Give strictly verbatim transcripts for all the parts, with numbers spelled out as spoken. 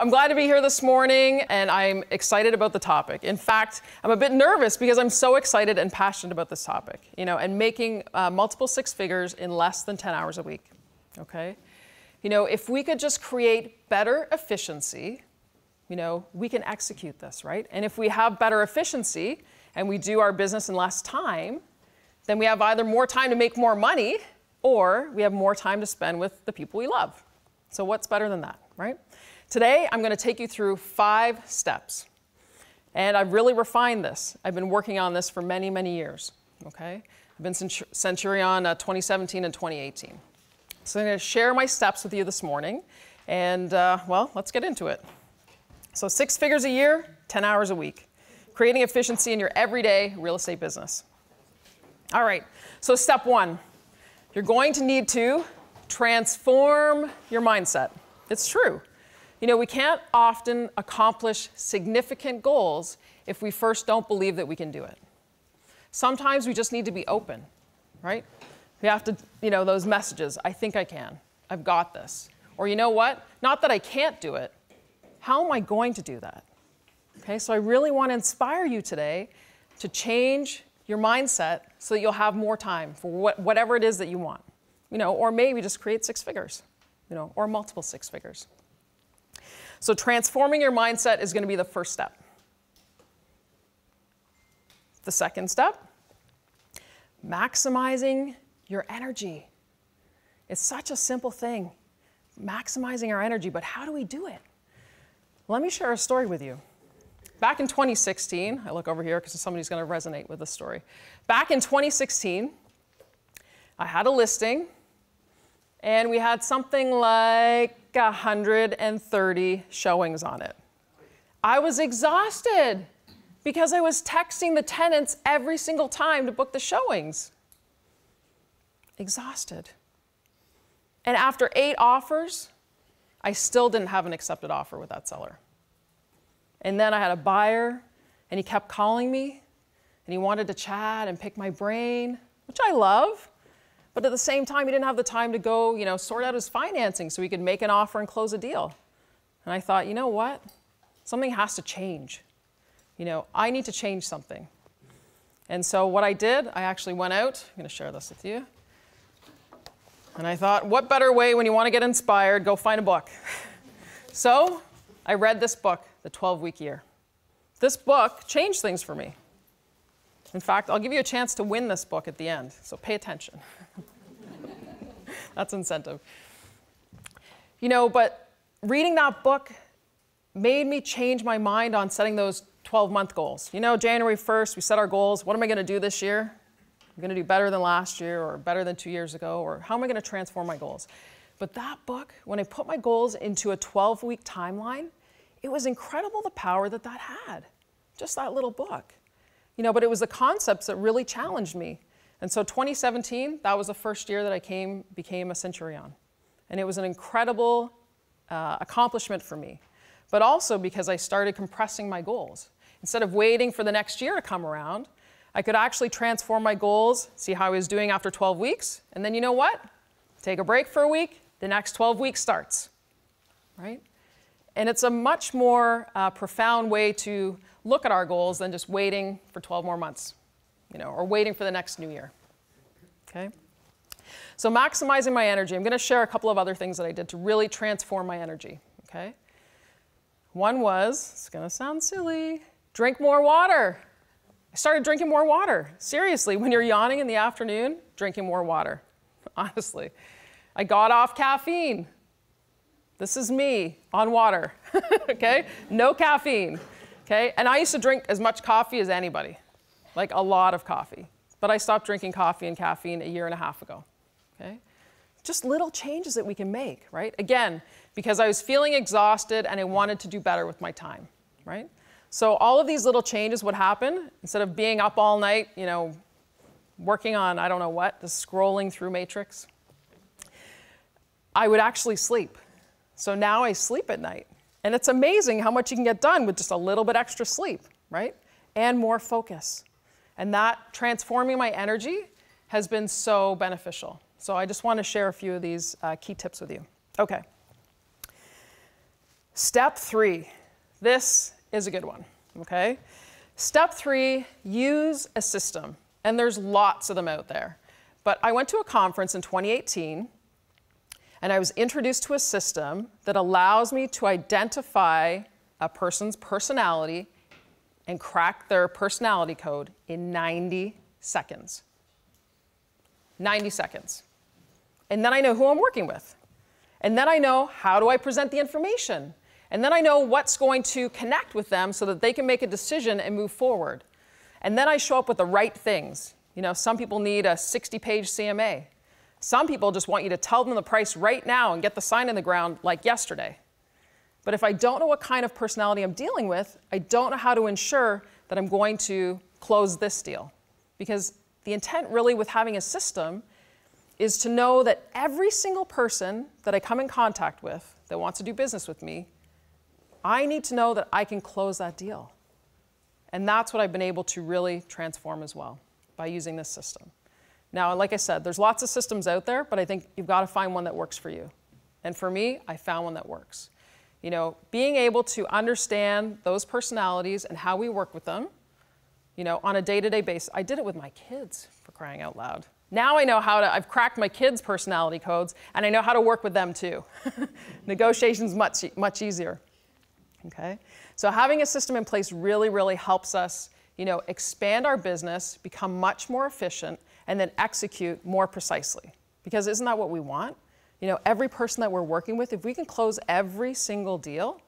I'm glad to be here this morning, and I'm excited about the topic. In fact, I'm a bit nervous because I'm so excited and passionate about this topic, you know, and making uh, multiple six figures in less than ten hours a week, okay? You know, if we could just create better efficiency, you know, we can execute this, right? And if we have better efficiency and we do our business in less time, then we have either more time to make more money or we have more time to spend with the people we love. So what's better than that, right? Today, I'm going to take you through five steps, and I've really refined this. I've been working on this for many, many years, okay? I've been Centurion uh, twenty seventeen and twenty eighteen. So I'm going to share my steps with you this morning, and uh, well, let's get into it. So six figures a year, ten hours a week, creating efficiency in your everyday real estate business. All right, so step one, you're going to need to transform your mindset. It's true. You know, we can't often accomplish significant goals if we first don't believe that we can do it. Sometimes we just need to be open, right? We have to, you know, those messages, I think I can, I've got this. Or you know what, not that I can't do it, how am I going to do that? Okay, so I really want to inspire you today to change your mindset so that you'll have more time for what, whatever it is that you want, you know, or maybe just create six figures, you know, or multiple six figures. So transforming your mindset is going to be the first step. The second step, maximizing your energy. It's such a simple thing, maximizing our energy, but how do we do it? Let me share a story with you. Back in twenty sixteen, I look over here because somebody's going to resonate with this story. Back in twenty sixteen, I had a listing, and we had something like one hundred thirty showings on it. I was exhausted because I was texting the tenants every single time to book the showings. Exhausted. And after eight offers, I still didn't have an accepted offer with that seller. And then I had a buyer, and he kept calling me, and he wanted to chat and pick my brain, which I love. But at the same time, he didn't have the time to go, you know, sort out his financing so he could make an offer and close a deal. And I thought, you know what? Something has to change. You know, I need to change something. And so what I did, I actually went out. I'm going to share this with you. And I thought, what better way when you want to get inspired, go find a book. So I read this book, The twelve week year. This book changed things for me. In fact, I'll give you a chance to win this book at the end, so pay attention. That's incentive. You know, but reading that book made me change my mind on setting those twelve month goals. You know, January first, we set our goals. What am I going to do this year? I'm going to do better than last year or better than two years ago, or how am I going to transform my goals? But that book, when I put my goals into a twelve week timeline, it was incredible the power that that had, just that little book. You know, but it was the concepts that really challenged me. And so twenty seventeen, that was the first year that I came, became a Centurion. And it was an incredible uh, accomplishment for me, but also because I started compressing my goals. Instead of waiting for the next year to come around, I could actually transform my goals, see how I was doing after twelve weeks, and then you know what? Take a break for a week, the next twelve weeks starts, right? And it's a much more uh, profound way to look at our goals than just waiting for twelve more months, you know, or waiting for the next new year, okay? So maximizing my energy. I'm going to share a couple of other things that I did to really transform my energy, okay? One was, it's going to sound silly, drink more water. I started drinking more water. Seriously, when you're yawning in the afternoon, drinking more water, honestly. I got off caffeine. This is me on water, okay? No caffeine, okay? And I used to drink as much coffee as anybody, like a lot of coffee. But I stopped drinking coffee and caffeine a year and a half ago, okay? Just little changes that we can make, right? Again, because I was feeling exhausted and I wanted to do better with my time, right? So all of these little changes would happen. Instead of being up all night, you know, working on I don't know what, just scrolling through Matrix, I would actually sleep. So now I sleep at night. And it's amazing how much you can get done with just a little bit extra sleep, right? And more focus. And that transforming my energy has been so beneficial. So I just want to share a few of these uh, key tips with you. Okay. Step three, this is a good one, okay? Step three, use a system. And there's lots of them out there. But I went to a conference in twenty eighteen, and I was introduced to a system that allows me to identify a person's personality and crack their personality code in ninety seconds. ninety seconds. And then I know who I'm working with. And then I know how do I present the information. And then I know what's going to connect with them so that they can make a decision and move forward. And then I show up with the right things. You know, some people need a sixty page C M A. Some people just want you to tell them the price right now and get the sign in the ground like yesterday. But if I don't know what kind of personality I'm dealing with, I don't know how to ensure that I'm going to close this deal. Because the intent really with having a system is to know that every single person that I come in contact with that wants to do business with me, I need to know that I can close that deal. And that's what I've been able to really transform as well by using this system. Now, like I said, there's lots of systems out there, but I think you've got to find one that works for you. And for me, I found one that works. You know, being able to understand those personalities and how we work with them, you know, on a day-to-day basis. I did it with my kids, for crying out loud. Now I know how to, I've cracked my kids' personality codes, and I know how to work with them too. Negotiation's much, much easier, okay? So having a system in place really, really helps us, you know, expand our business, become much more efficient, and then execute more precisely. Because isn't that what we want? You know, every person that we're working with, if we can close every single deal,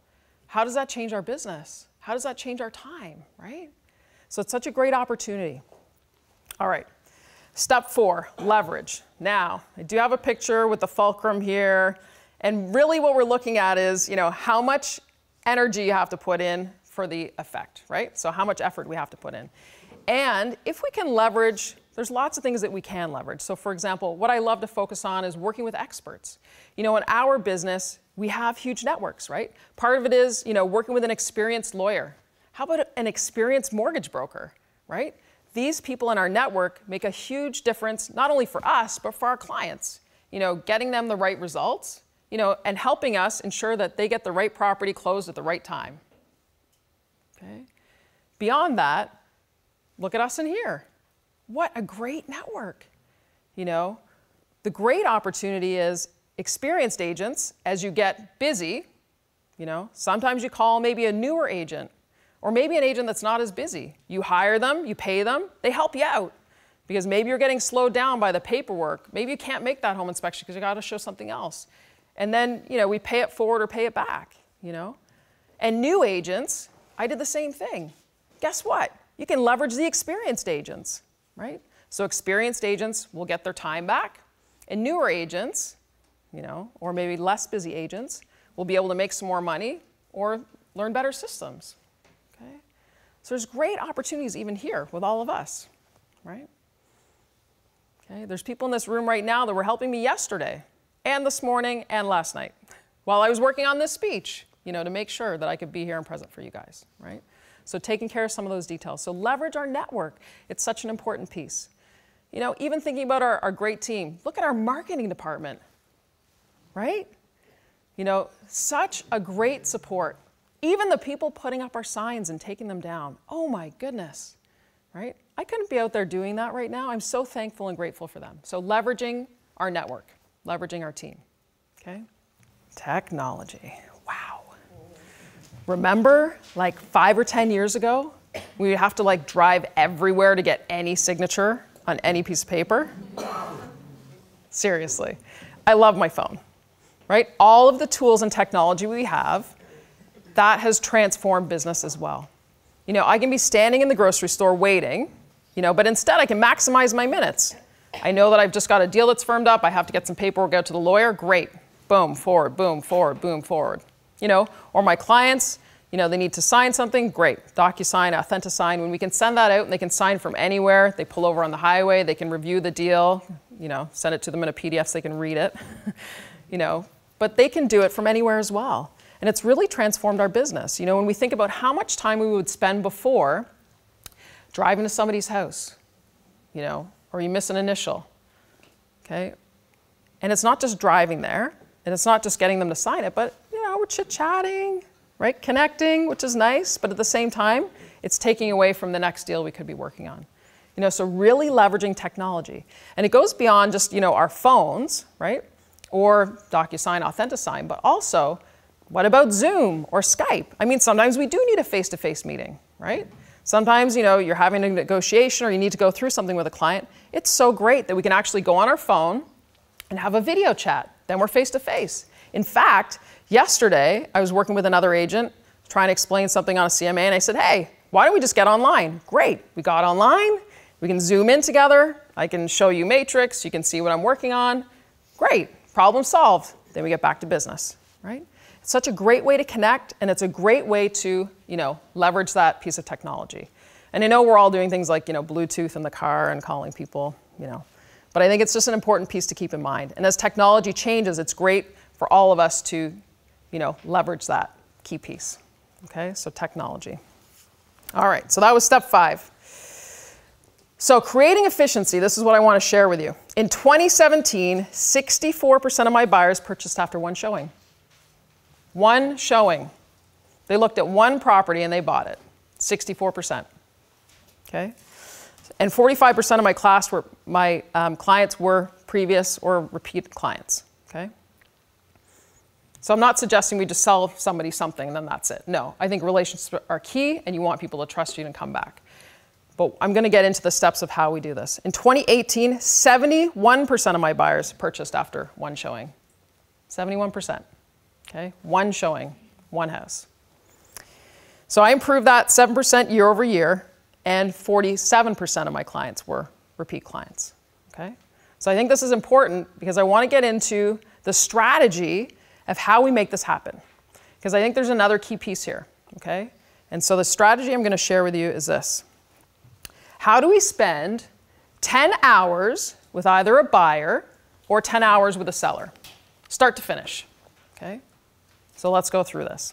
how does that change our business? How does that change our time, right? So it's such a great opportunity. All right. Step four, leverage. Now, I do have a picture with the fulcrum here. And really what we're looking at is, you know, how much energy you have to put in for the effect, right? So how much effort we have to put in. And if we can leverage, there's lots of things that we can leverage. So for example, what I love to focus on is working with experts. You know, in our business, we have huge networks, right? Part of it is, you know, working with an experienced lawyer. How about an experienced mortgage broker, right? These people in our network make a huge difference, not only for us, but for our clients. You know, getting them the right results, you know, and helping us ensure that they get the right property closed at the right time, okay? Beyond that, look at us in here. What a great network, you know? The great opportunity is experienced agents, as you get busy, you know, sometimes you call maybe a newer agent, or maybe an agent that's not as busy. You hire them, you pay them, they help you out. Because maybe you're getting slowed down by the paperwork. Maybe you can't make that home inspection because you got to show something else. And then, you know, we pay it forward or pay it back, you know? And new agents, I did the same thing. Guess what? You can leverage the experienced agents, right? So experienced agents will get their time back. And newer agents, you know, or maybe less busy agents, will be able to make some more money or learn better systems. So there's great opportunities even here with all of us, right? Okay, there's people in this room right now that were helping me yesterday and this morning and last night while I was working on this speech, you know, to make sure that I could be here and present for you guys, right? So taking care of some of those details. So leverage our network. It's such an important piece. You know, even thinking about our, our great team, look at our marketing department, right? You know, such a great support. Even the people putting up our signs and taking them down. Oh my goodness, right? I couldn't be out there doing that right now. I'm so thankful and grateful for them. So leveraging our network, leveraging our team, okay? Technology, wow. Remember like five or ten years ago, we would have to like drive everywhere to get any signature on any piece of paper? Seriously, I love my phone, right? All of the tools and technology we have, that has transformed business as well. You know, I can be standing in the grocery store waiting, you know, but instead I can maximize my minutes. I know that I've just got a deal that's firmed up. I have to get some paperwork out to the lawyer. Great. Boom, forward, boom, forward, boom, forward. You know, or my clients, you know, they need to sign something. Great. DocuSign, Authentisign. When we can send that out and they can sign from anywhere, they pull over on the highway, they can review the deal, you know, send it to them in a P D F so they can read it, you know, but they can do it from anywhere as well. And it's really transformed our business. You know, when we think about how much time we would spend before driving to somebody's house, you know, or you miss an initial, okay? And it's not just driving there, and it's not just getting them to sign it, but, you know, we're chit-chatting, right? Connecting, which is nice, but at the same time, it's taking away from the next deal we could be working on. You know, so really leveraging technology. And it goes beyond just, you know, our phones, right? Or DocuSign, Authentisign, but also, what about Zoom or Skype? I mean, sometimes we do need a face-to-face meeting, right? Sometimes, you know, you're having a negotiation or you need to go through something with a client. It's so great that we can actually go on our phone and have a video chat. Then we're face-to-face. In fact, yesterday, I was working with another agent trying to explain something on a C M A, and I said, hey, why don't we just get online? Great, we got online. We can Zoom in together. I can show you Matrix. You can see what I'm working on. Great, problem solved. Then we get back to business, right? It's such a great way to connect, and it's a great way to, you know, leverage that piece of technology. And I know we're all doing things like, you know, Bluetooth in the car and calling people, you know. But I think it's just an important piece to keep in mind. And as technology changes, it's great for all of us to, you know, leverage that key piece. Okay, so technology. All right, so that was step five. So creating efficiency, this is what I want to share with you. In twenty seventeen, sixty-four percent of my buyers purchased after one showing. One showing. They looked at one property and they bought it. sixty-four percent. Okay? And forty-five percent of my class were, my um, clients were previous or repeat clients. Okay? So I'm not suggesting we just sell somebody something and then that's it. No, I think relationships are key and you want people to trust you and come back. But I'm going to get into the steps of how we do this. In twenty eighteen, seventy-one percent of my buyers purchased after one showing. seventy-one percent. Okay, one showing, one house. So I improved that seven percent year over year, and forty-seven percent of my clients were repeat clients. Okay, so I think this is important because I want to get into the strategy of how we make this happen. Because I think there's another key piece here. Okay, and so the strategy I'm going to share with you is this. How do we spend ten hours with either a buyer or ten hours with a seller? Start to finish, okay? So let's go through this.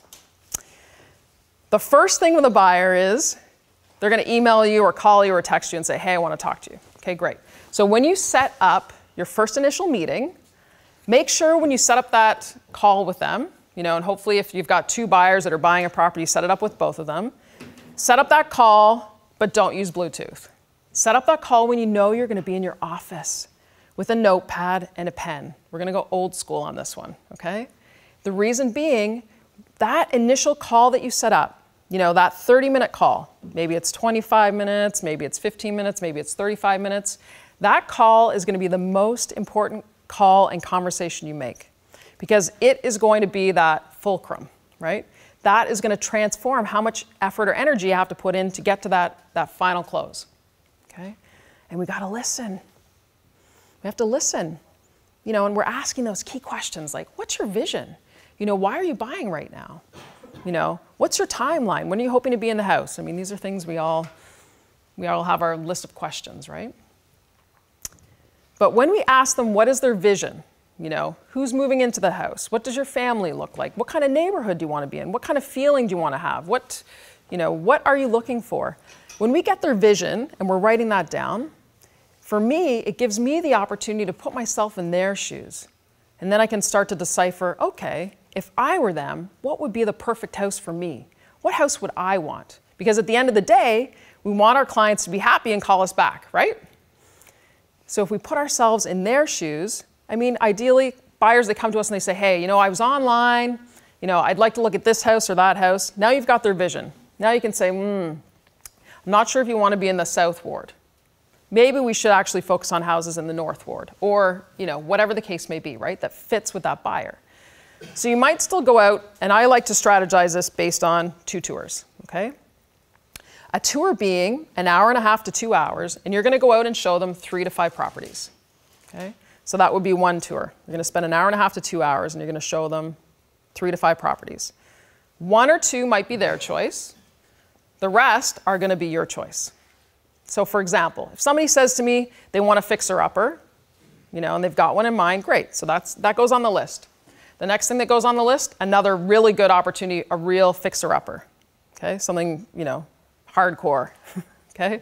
The first thing with a buyer is they're gonna email you or call you or text you and say, hey, I wanna talk to you. Okay, great. So when you set up your first initial meeting, make sure when you set up that call with them, you know, and hopefully if you've got two buyers that are buying a property, set it up with both of them. Set up that call, but don't use Bluetooth. Set up that call when you know you're gonna be in your office with a notepad and a pen. We're gonna go old school on this one, okay? The reason being, that initial call that you set up, you know, that thirty minute call, maybe it's twenty-five minutes, maybe it's fifteen minutes, maybe it's thirty-five minutes, that call is gonna be the most important call and conversation you make because it is going to be that fulcrum, right? That is going to transform how much effort or energy you have to put in to get to that, that final close, okay? And we got to listen. We have to listen, you know, and we're asking those key questions like, what's your vision? You know, why are you buying right now? You know, what's your timeline? When are you hoping to be in the house? I mean, these are things we all, we all have our list of questions, right? But when we ask them, what is their vision? You know, who's moving into the house? What does your family look like? What kind of neighborhood do you want to be in? What kind of feeling do you want to have? What, you know, what are you looking for? When we get their vision and we're writing that down, for me, it gives me the opportunity to put myself in their shoes. And then I can start to decipher, okay, if I were them, what would be the perfect house for me? What house would I want? Because at the end of the day, we want our clients to be happy and call us back, right? So if we put ourselves in their shoes, I mean, ideally, buyers, they come to us and they say, hey, you know, I was online, you know, I'd like to look at this house or that house. Now you've got their vision. Now you can say, hmm, I'm not sure if you want to be in the South Ward. Maybe we should actually focus on houses in the North Ward or, you know, whatever the case may be, right, that fits with that buyer. So you might still go out, and I like to strategize this based on two tours, okay? A tour being an hour and a half to two hours, and you're going to go out and show them three to five properties, okay? So that would be one tour. You're going to spend an hour and a half to two hours, and you're going to show them three to five properties. One or two might be their choice. The rest are going to be your choice. So for example, if somebody says to me they want a fixer-upper, you know, and they've got one in mind, great. So that's, that goes on the list. The next thing that goes on the list, another really good opportunity, a real fixer-upper, okay? Something, you know, hardcore, okay?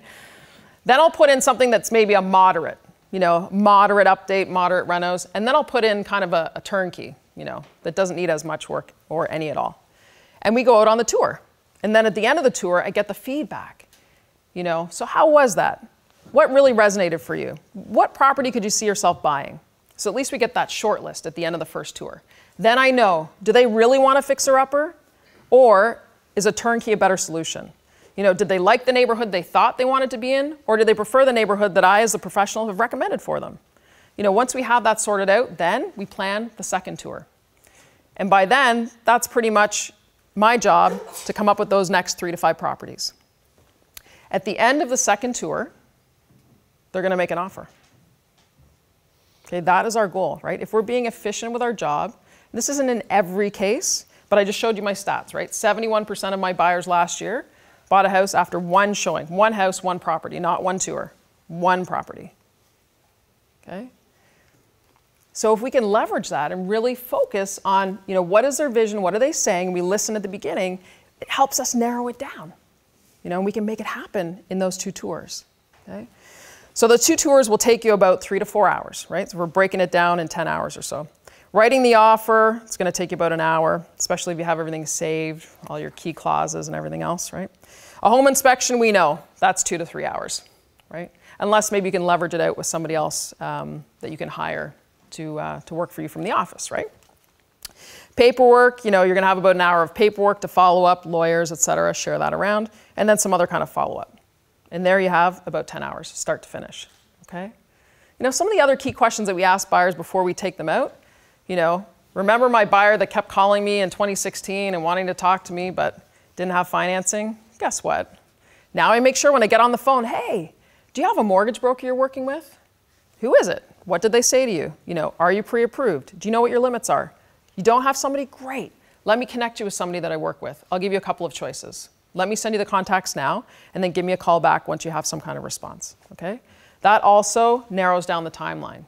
Then I'll put in something that's maybe a moderate. You know, moderate update, moderate renos, and then I'll put in kind of a, a turnkey, you know, that doesn't need as much work or any at all. And we go out on the tour. And then at the end of the tour, I get the feedback. You know, so how was that? What really resonated for you? What property could you see yourself buying? So at least we get that short list at the end of the first tour. Then I know, do they really want a fixer-upper? Or is a turnkey a better solution? You know, did they like the neighborhood they thought they wanted to be in? Or did they prefer the neighborhood that I, as a professional, have recommended for them? You know, once we have that sorted out, then we plan the second tour. And by then, that's pretty much my job to come up with those next three to five properties. At the end of the second tour, they're going to make an offer. Okay, that is our goal, right? If we're being efficient with our job, this isn't in every case, but I just showed you my stats, right? seventy-one percent of my buyers last year bought a house after one showing, one house, one property, not one tour, one property. Okay? So if we can leverage that and really focus on, you know, what is their vision, what are they saying, we listen at the beginning, it helps us narrow it down. You know, and we can make it happen in those two tours. Okay? So the two tours will take you about three to four hours, right? So we're breaking it down in ten hours or so. Writing the offer, it's going to take you about an hour, especially if you have everything saved, all your key clauses and everything else, right? A home inspection, we know, that's two to three hours, right? Unless maybe you can leverage it out with somebody else um, that you can hire to, uh, to work for you from the office, right? Paperwork, you know, you're going to have about an hour of paperwork to follow up, lawyers, et cetera, share that around, and then some other kind of follow-up. And there you have about ten hours, start to finish, okay? You know, some of the other key questions that we ask buyers before we take them out, you know, remember my buyer that kept calling me in twenty sixteen and wanting to talk to me but didn't have financing? Guess what? Now I make sure when I get on the phone, hey, do you have a mortgage broker you're working with? Who is it? What did they say to you? You know, are you pre-approved? Do you know what your limits are? You don't have somebody? Great. Let me connect you with somebody that I work with. I'll give you a couple of choices. Let me send you the contacts now and then give me a call back once you have some kind of response, okay? That also narrows down the timeline.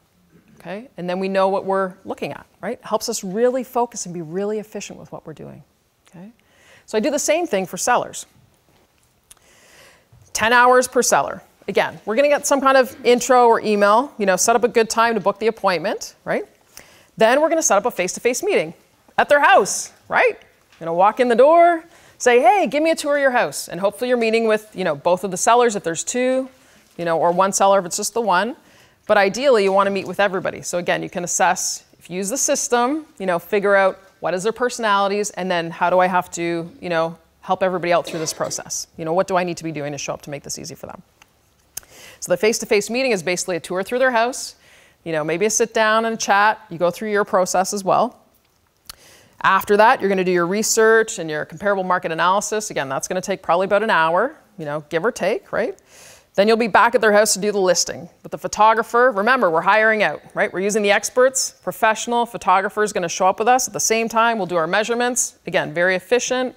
Okay? And then we know what we're looking at, right? Helps us really focus and be really efficient with what we're doing, okay? So I do the same thing for sellers. ten hours per seller. Again, we're going to get some kind of intro or email, you know, set up a good time to book the appointment, right? Then we're going to set up a face-to-face meeting at their house, right? You know, walk in the door, say, hey, give me a tour of your house. And hopefully you're meeting with, you know, both of the sellers if there's two, you know, or one seller if it's just the one. But ideally, you want to meet with everybody. So again, you can assess, if you use the system, you know, figure out what is their personalities, and then how do I have to, you know, help everybody out through this process? You know, what do I need to be doing to show up to make this easy for them? So the face-to-face meeting is basically a tour through their house. You know, maybe a sit down and a chat. You go through your process as well. After that, you're going to do your research and your comparable market analysis. Again, that's going to take probably about an hour, you know, give or take, right? Then you'll be back at their house to do the listing. But the photographer, remember, we're hiring out, right? We're using the experts. Professional photographer is going to show up with us at the same time. We'll do our measurements. Again, very efficient,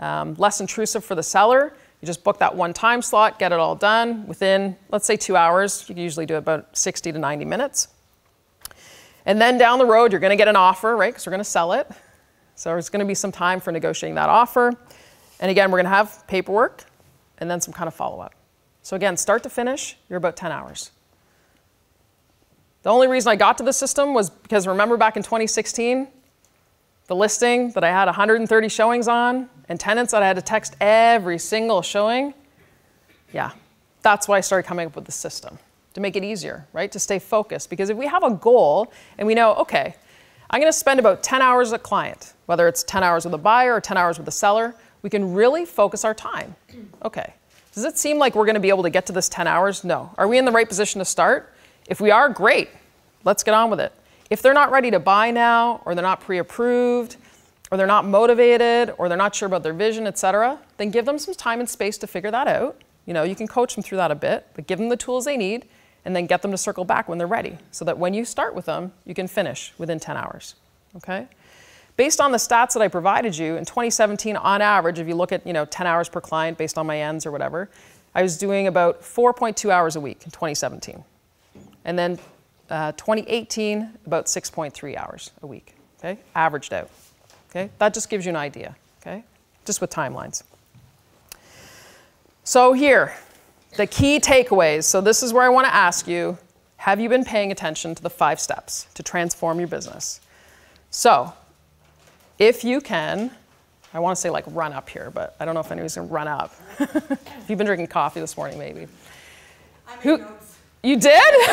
um, less intrusive for the seller. You just book that one time slot, get it all done within, let's say, two hours. You can usually do about sixty to ninety minutes. And then down the road, you're going to get an offer, right? Because we're going to sell it. So there's going to be some time for negotiating that offer. And again, we're going to have paperwork and then some kind of follow-up. So again, start to finish, you're about ten hours. The only reason I got to the system was because, remember back in twenty sixteen, the listing that I had one hundred thirty showings on and tenants that I had to text every single showing? Yeah, that's why I started coming up with the system, to make it easier, right? To stay focused. Because if we have a goal and we know, okay, I'm going to spend about ten hours with a client, whether it's ten hours with a buyer or ten hours with a seller, we can really focus our time. Okay. Does it seem like we're going to be able to get to this ten hours? No. Are we in the right position to start? If we are, great. Let's get on with it. If they're not ready to buy now, or they're not pre-approved, or they're not motivated, or they're not sure about their vision, et cetera, then give them some time and space to figure that out. You know, you can coach them through that a bit, but give them the tools they need, and then get them to circle back when they're ready, so that when you start with them, you can finish within ten hours, okay? Based on the stats that I provided you, in twenty seventeen, on average, if you look at, you know, ten hours per client based on my ends or whatever, I was doing about four point two hours a week in twenty seventeen. And then uh, twenty eighteen, about six point three hours a week, okay? Averaged out, okay? That just gives you an idea, okay? Just with timelines. So here, the key takeaways. So this is where I want to ask you, have you been paying attention to the five steps to transform your business? So, if you can I want to say like run up here, but I don't know if anybody's going to run up. If you've been drinking coffee this morning, maybe. I made Who, notes. You did?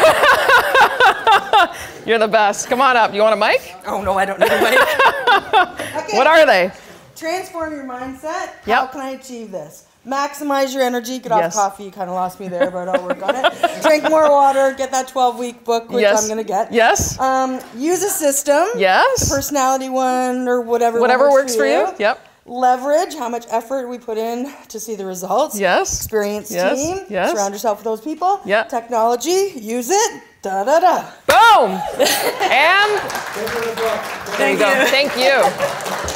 You're the best. Come on up. You want a mic? Oh, no, I don't need a mic. Okay. What are they? Transform your mindset. Yep. How can I achieve this? Maximize your energy. Get off yes. coffee. You kind of lost me there, but I'll work on it. Drink more water. Get that twelve week book, which yes. I'm going to get. Yes. Um, use a system. Yes. The personality one or whatever. Whatever works, works for you. you. Yep. Leverage how much effort we put in to see the results. Yes. Experience yes. team. Yes. Surround yourself with those people. Yeah. Technology. Use it. Da da da. Boom. And there you go. Thank you.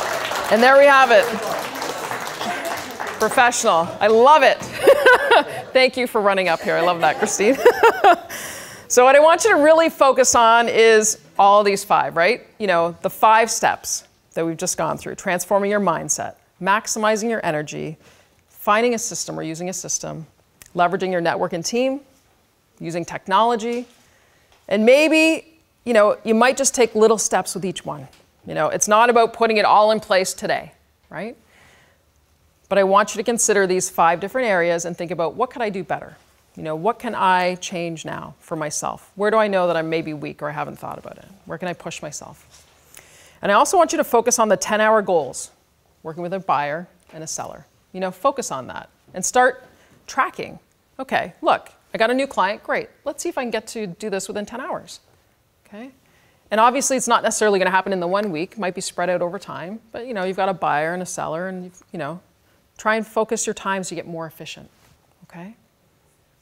And there we have it. Professional. I love it. Thank you for running up here. I love that, Christine. So what I want you to really focus on is all these five, right? You know, the five steps that we've just gone through: transforming your mindset, maximizing your energy, finding a system or using a system, leveraging your network and team, using technology. And maybe, you know, you might just take little steps with each one. You know, it's not about putting it all in place today, right? But I want you to consider these five different areas and think about, what could I do better? You know, what can I change now for myself? Where do I know that I'm maybe weak or I haven't thought about it? Where can I push myself? And I also want you to focus on the ten hour goals, working with a buyer and a seller. You know, focus on that and start tracking. Okay, look, I got a new client, great. Let's see if I can get to do this within ten hours, okay? And obviously it's not necessarily gonna happen in the one week, might be spread out over time, but you know, you've got a buyer and a seller and you've, you know, try and focus your time so you get more efficient, okay?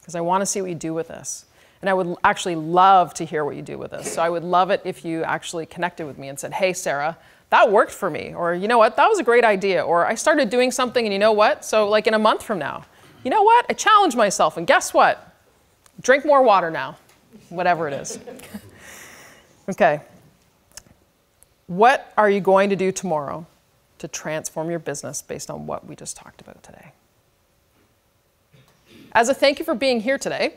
Because I wanna see what you do with this. And I would actually love to hear what you do with this. So I would love it if you actually connected with me and said, hey, Sarah, that worked for me. Or, you know what, that was a great idea. Or I started doing something and you know what? So like in a month from now, you know what? I challenged myself and guess what? Drink more water now, whatever it is. Okay. What are you going to do tomorrow to transform your business based on what we just talked about today? As a thank you for being here today,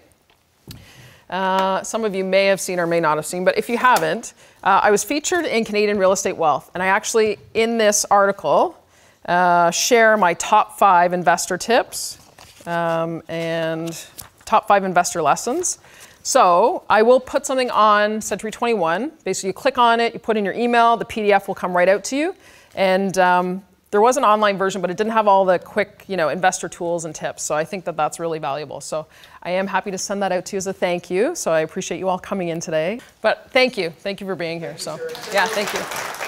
Uh, some of you may have seen or may not have seen, but if you haven't, uh, I was featured in Canadian Real Estate Wealth, and I actually, in this article, uh, share my top five investor tips um, and top five investor lessons. So I will put something on Century twenty-one. Basically, you click on it, you put in your email, the P D F will come right out to you. And um, there was an online version, but it didn't have all the quick, you know, investor tools and tips. So I think that that's really valuable. So I am happy to send that out to you as a thank you. So I appreciate you all coming in today. But thank you. Thank you for being here. So yeah, thank you.